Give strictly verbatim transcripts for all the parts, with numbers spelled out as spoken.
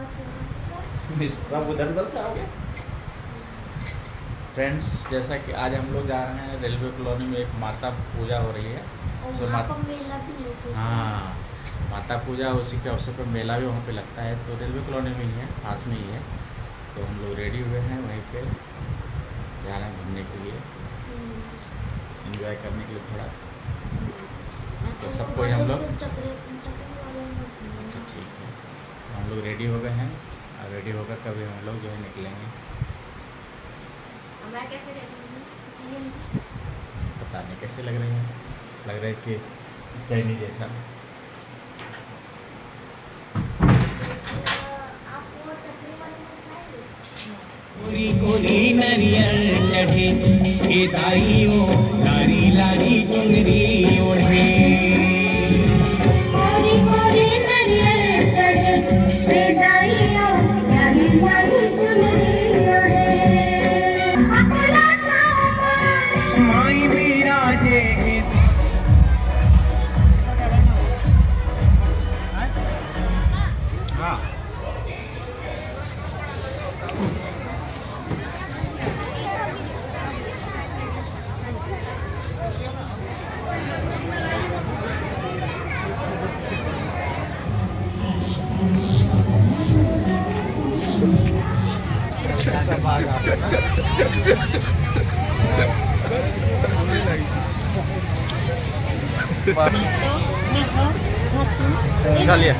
सब उधर से आओगे। फ्रेंड्स, जैसा कि आज हम लोग जा रहे हैं रेलवे कॉलोनी में, एक माता पूजा हो रही है। तो माता मेला भी, हाँ, माता पूजा उसी के अवसर पर मेला भी वहाँ पे लगता है। तो रेलवे कॉलोनी में ही है, पास में ही है। तो हम लोग रेडी हुए हैं, वहीं पे जा रहे हैं घूमने के लिए, एंजॉय करने के लिए थोड़ा। तो सबको हम लोग, अच्छा ठीक है, हम लोग रेडी हो गए हैं। और रेडी होकर कभी हम लोग जो है निकलेंगे, कैसे पता नहीं कैसे लग रही है, लग रहा है कि जैनी जैसा। चलिए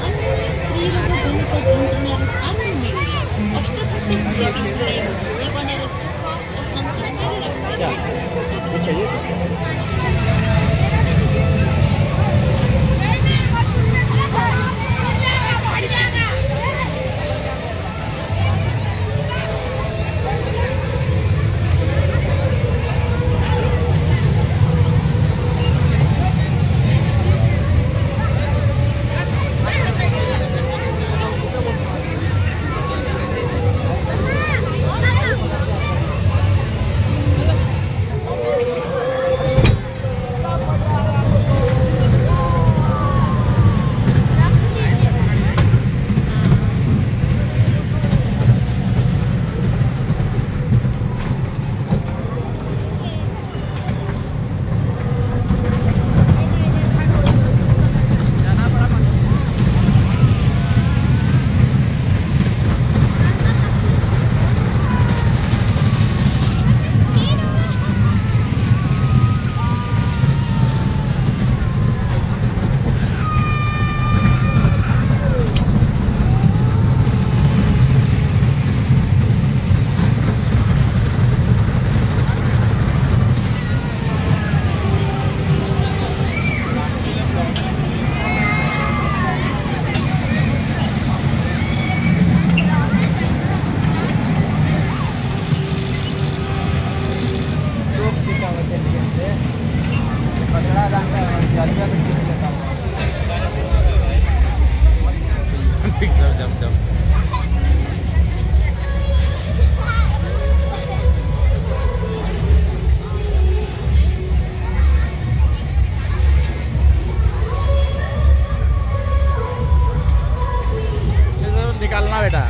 निकालना बेटा।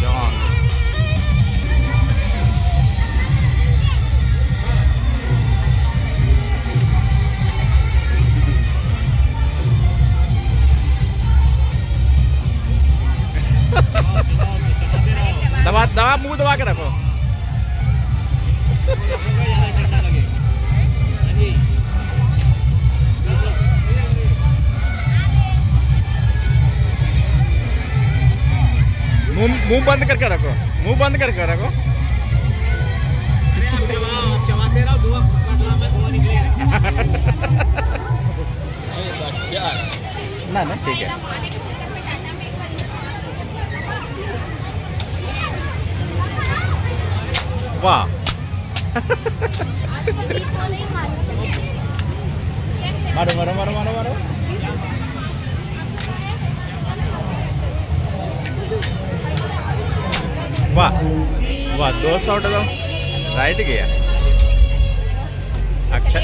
दवा दवा मुंह दबा के रखो। मुंह बंद करके रखो, मुंह बंद करके रखो। ना ना ठीक है। वाह मारो मारो मारो मारो मारो वाह वाह, दो सौ टका राइट गया। अच्छा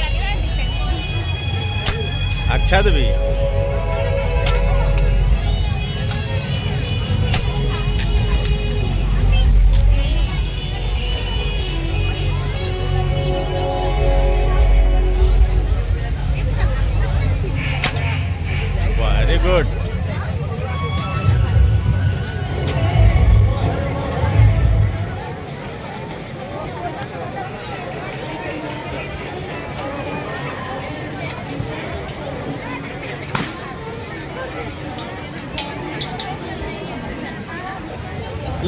अच्छा तो भी very good.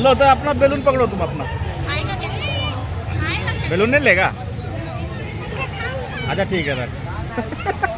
लो तो अपना बैलून पकड़ो, तुम अपना बैलून नहीं लेगा? अच्छा ठीक है सर।